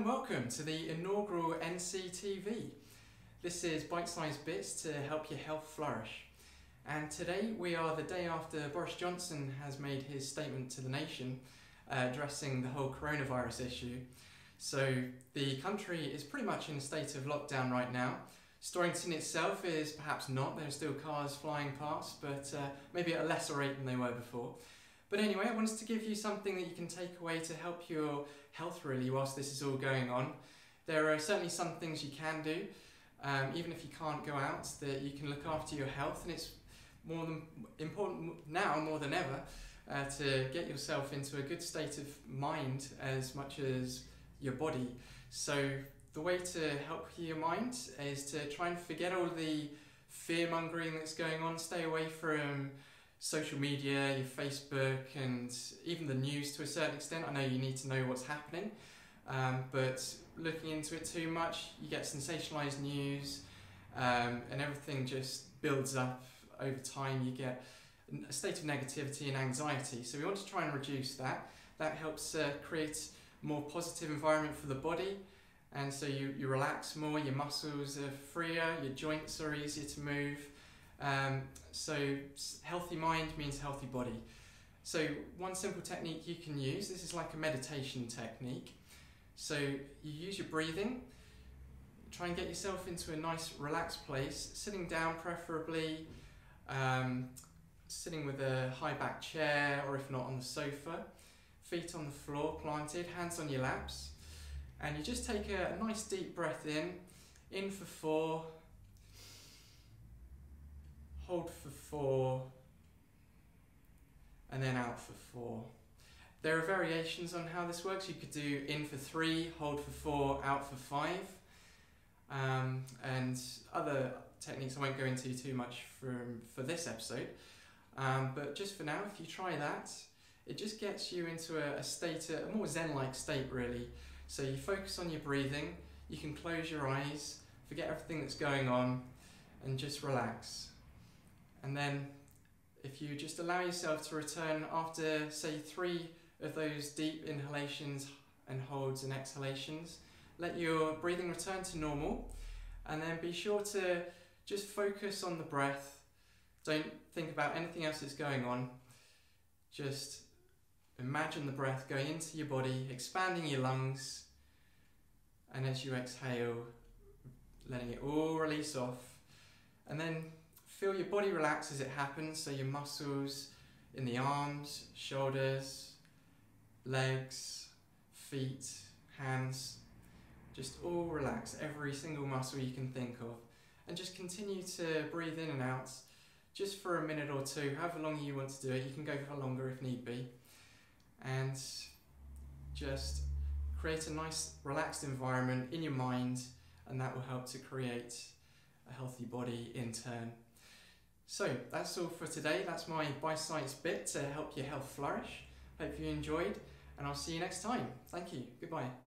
and welcome to the inaugural NCTV. This is bite-sized bits to help your health flourish. And today we are the day after Boris Johnson has made his statement to the nation addressing the whole coronavirus issue. So the country is pretty much in a state of lockdown right now. Storrington itself is perhaps not, there are still cars flying past, but maybe at a lesser rate than they were before. But anyway, I wanted to give you something that you can take away to help your health really whilst this is all going on. There are certainly some things you can do, even if you can't go out, that you can look after your health, and it's more than important now more than ever to get yourself into a good state of mind as much as your body. So the way to help your mind is to try and forget all the fear-mongering that's going on, stay away from social media, your Facebook, and even the news to a certain extent. I know you need to know what's happening, but looking into it too much, you get sensationalized news, and everything just builds up over time. You get a state of negativity and anxiety. So we want to try and reduce that. That helps create a more positive environment for the body. And so you relax more, your muscles are freer, your joints are easier to move. So healthy mind means healthy body. So one simple technique you can use, this is like a meditation technique. So you use your breathing, try and get yourself into a nice relaxed place, sitting down preferably, sitting with a high back chair, or if not on the sofa, feet on the floor planted, hands on your laps, and you just take a nice deep breath in for 4, hold for 4, and then out for 4. There are variations on how this works. You could do in for 3, hold for 4, out for 5, and other techniques I won't go into too much for this episode. But just for now, if you try that, it just gets you into a state, a more zen-like state really. So you focus on your breathing, you can close your eyes, forget everything that's going on, and just relax. And then if you just allow yourself to return after, say, 3 of those deep inhalations and holds and exhalations, let your breathing return to normal, and then be sure to just focus on the breath. Don't think about anything else that's going on. Just imagine the breath going into your body, expanding your lungs, and as you exhale, letting it all release off. And then feel your body relax as it happens, so your muscles in the arms, shoulders, legs, feet, hands, just all relax, every single muscle you can think of. And just continue to breathe in and out, just for a minute or two, however long you want to do it. You can go for longer if need be. And just create a nice relaxed environment in your mind, and that will help to create a healthy body in turn. So that's all for today. That's my bite-sized bit to help your health flourish. Hope you enjoyed, and I'll see you next time. Thank you. Goodbye.